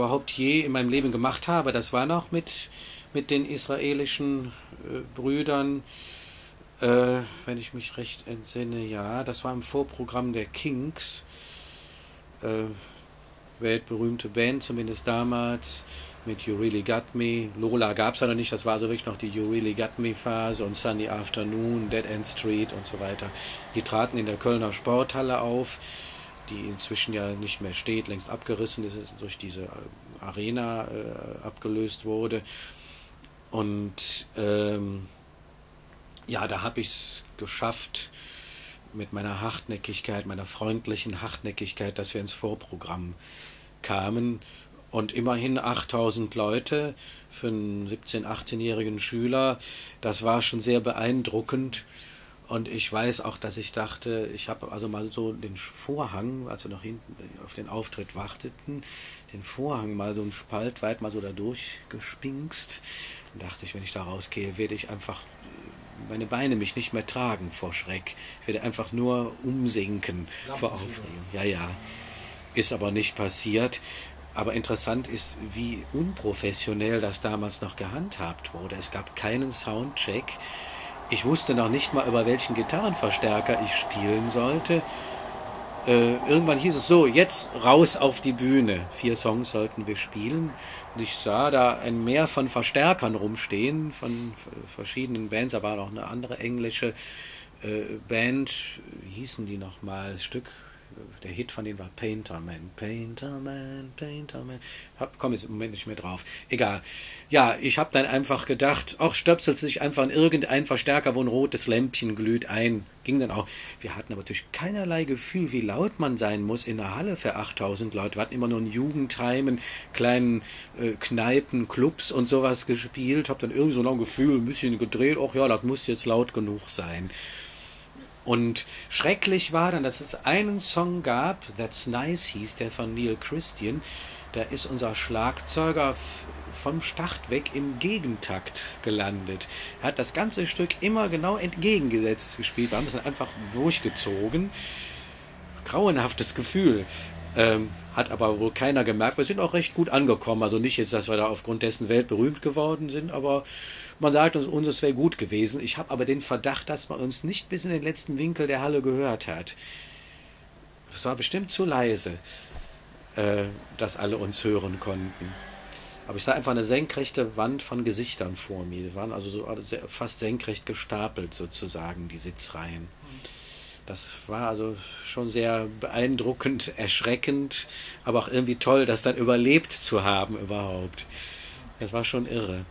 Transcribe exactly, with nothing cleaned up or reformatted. überhaupt je in meinem Leben gemacht habe. Das war noch mit, mit den israelischen äh, Brüdern, äh, wenn ich mich recht entsinne, ja, das war im Vorprogramm der Kinks, äh, weltberühmte Band, zumindest damals, mit You Really Got Me. Lola gab es ja noch nicht, das war so wirklich noch die You Really Got Me Phase und Sunny Afternoon, Dead End Street und so weiter. Die traten in der Kölner Sporthalle auf, die inzwischen ja nicht mehr steht, längst abgerissen ist, durch diese Arena äh, abgelöst wurde. Und ähm, ja, da habe ich es geschafft, mit meiner Hartnäckigkeit, meiner freundlichen Hartnäckigkeit, dass wir ins Vorprogramm kamen. Und immerhin achttausend Leute für einen siebzehn-, achtzehnjährigen Schüler, das war schon sehr beeindruckend. Und ich weiß auch, dass ich dachte, ich habe also mal so den Vorhang, als wir noch hinten auf den Auftritt warteten, den Vorhang mal so einen Spalt weit mal so da durchgespinkst. Und dachte ich, wenn ich da rausgehe, werde ich einfach meine Beine mich nicht mehr tragen vor Schreck. Ich werde einfach nur umsinken vor Aufregung. Ja, ja. Ist aber nicht passiert. Aber interessant ist, wie unprofessionell das damals noch gehandhabt wurde. Es gab keinen Soundcheck. Ich wusste noch nicht mal, über welchen Gitarrenverstärker ich spielen sollte. Äh, irgendwann hieß es so, jetzt raus auf die Bühne. Vier Songs sollten wir spielen. Und ich sah da ein Meer von Verstärkern rumstehen, von verschiedenen Bands. Da war noch eine andere englische äh, Band. Wie hießen die nochmal? Das Stück... Der Hit von denen war Painter Man, Painter Man, Painter Man. Hab, komm jetzt im Moment nicht mehr drauf. Egal. Ja, ich habe dann einfach gedacht, ach, stöpselst dich einfach in irgendeinen Verstärker, wo ein rotes Lämpchen glüht ein. Ging dann auch. Wir hatten aber natürlich keinerlei Gefühl, wie laut man sein muss in einer Halle für achttausend Leute. Wir hatten immer nur in Jugendheimen, kleinen äh, Kneipen, Clubs und sowas gespielt. Hab dann irgendwie so noch ein Gefühl, ein bisschen gedreht. Ach ja, das muss jetzt laut genug sein. Und schrecklich war dann, dass es einen Song gab, That's Nice hieß, der von Neil Christian. Da ist unser Schlagzeuger vom Start weg im Gegentakt gelandet. Er hat das ganze Stück immer genau entgegengesetzt gespielt. Wir haben es dann einfach durchgezogen. Grauenhaftes Gefühl. Ähm, hat aber wohl keiner gemerkt. Wir sind auch recht gut angekommen. Also nicht jetzt, dass wir da aufgrund dessen weltberühmt geworden sind, aber... Man sagt uns, uns es wäre gut gewesen. Ich habe aber den Verdacht, dass man uns nicht bis in den letzten Winkel der Halle gehört hat. Es war bestimmt zu leise, äh, dass alle uns hören konnten. Aber ich sah einfach eine senkrechte Wand von Gesichtern vor mir. Die waren also so sehr, fast senkrecht gestapelt sozusagen, die Sitzreihen. Das war also schon sehr beeindruckend, erschreckend, aber auch irgendwie toll, das dann überlebt zu haben überhaupt. Das war schon irre.